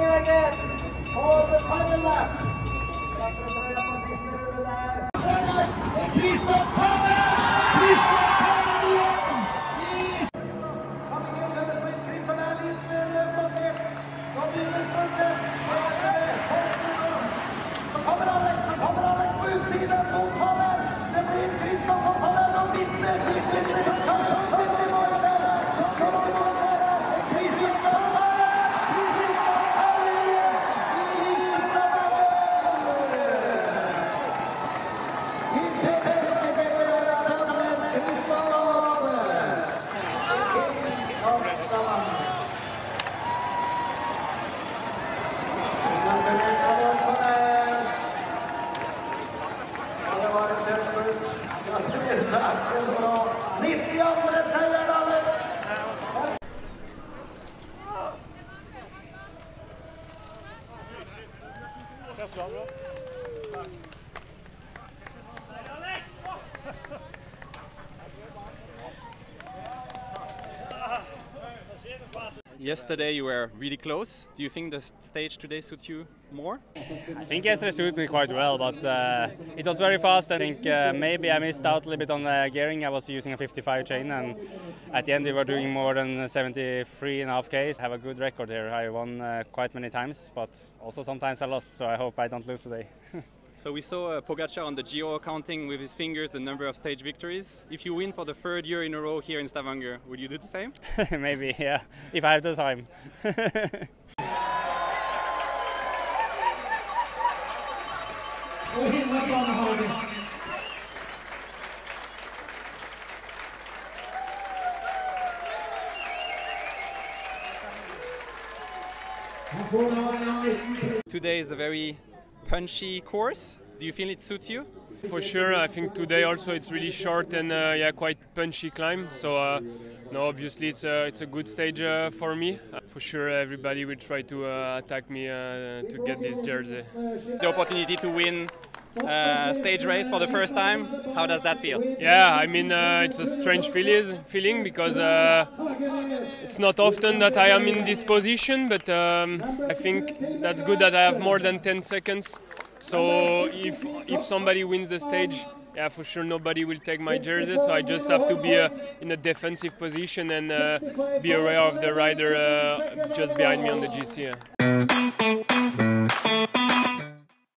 Stavanger for the final lap. Yesterday you were really close. Do you think the stage today suits you more? I think yesterday suited me quite well, but it was very fast. I think maybe I missed out a little bit on the gearing. I was using a 55 chain, and at the end we were doing more than 73.5 Ks. I have a good record here. I won quite many times, but also sometimes I lost, so I hope I don't lose today. So we saw Pogacar on the Giro counting with his fingers the number of stage victories. If you win for the third year in a row here in Stavanger, will you do the same? Maybe, yeah, if I have the time. Today is a very punchy course. Do you feel it suits you? For sure. I think today also it's really short and yeah, quite punchy climb. So no, obviously it's a good stage for me. For sure, everybody will try to attack me to get this jersey. The opportunity to win stage race for the first time. How does that feel? Yeah, I mean it's a strange feeling because it's not often that I am in this position, but I think that's good that I have more than 10 seconds. So if somebody wins the stage, yeah, for sure nobody will take my jersey. So I just have to be in a defensive position and be aware of the rider just behind me on the GC.